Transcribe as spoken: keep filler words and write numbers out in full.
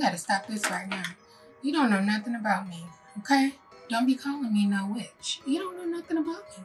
We gotta stop this right now. You don't know nothing about me, okay? Don't be calling me no witch. You don't know nothing about me.